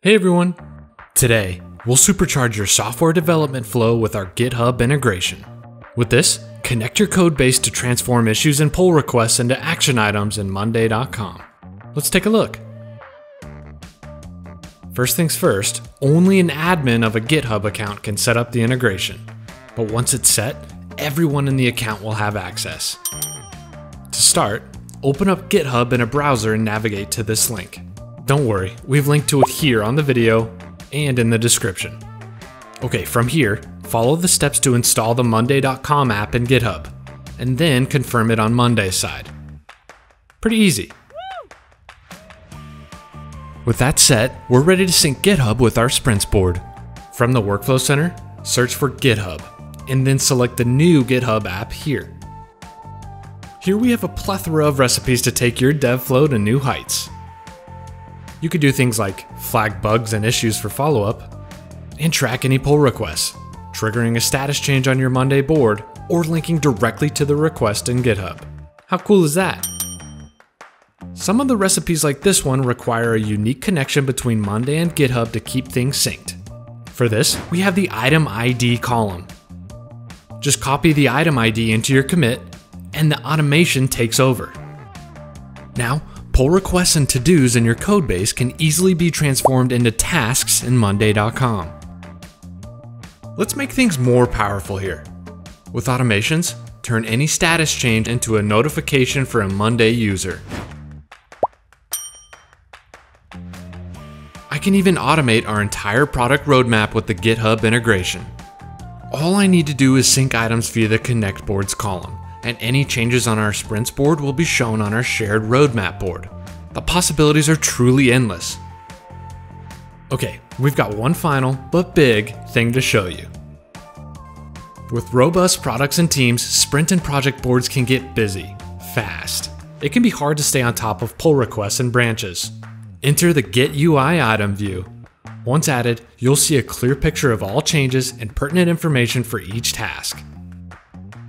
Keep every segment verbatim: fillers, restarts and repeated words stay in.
Hey everyone! Today, we'll supercharge your software development flow with our GitHub integration. With this, connect your code base to transform issues and pull requests into action items in monday dot com. Let's take a look. First things first, only an admin of a GitHub account can set up the integration. But once it's set, everyone in the account will have access. To start, open up GitHub in a browser and navigate to this link. Don't worry, we've linked to it here on the video and in the description. Okay, from here, follow the steps to install the monday dot com app in GitHub, and then confirm it on Monday's side. Pretty easy. With that set, we're ready to sync GitHub with our sprints board. From the Workflow Center, search for GitHub, and then select the new GitHub app here. Here we have a plethora of recipes to take your dev flow to new heights. You could do things like flag bugs and issues for follow-up, and track any pull requests, triggering a status change on your Monday board, or linking directly to the request in GitHub. How cool is that? Some of the recipes like this one require a unique connection between Monday and GitHub to keep things synced. For this, we have the item I D column. Just copy the item I D into your commit, and the automation takes over. Now, pull requests and to-dos in your codebase can easily be transformed into tasks in monday dot com. Let's make things more powerful here. With automations, turn any status change into a notification for a Monday user. I can even automate our entire product roadmap with the GitHub integration. All I need to do is sync items via the Connect Boards column, and any changes on our sprints board will be shown on our shared roadmap board. The possibilities are truly endless. Okay, we've got one final, but big, thing to show you. With robust products and teams, sprint and project boards can get busy, fast. It can be hard to stay on top of pull requests and branches. Enter the Git U I Item View. Once added, you'll see a clear picture of all changes and pertinent information for each task.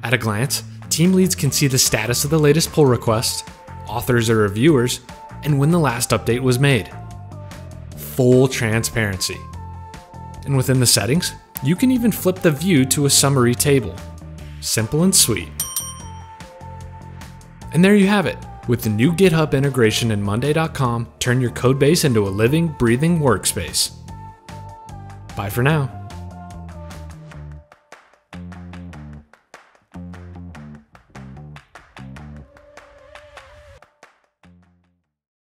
At a glance, team leads can see the status of the latest pull request, authors or reviewers, and when the last update was made. Full transparency. And within the settings, you can even flip the view to a summary table. Simple and sweet. And there you have it. With the new GitHub integration in monday dot com, turn your codebase into a living, breathing workspace. Bye for now.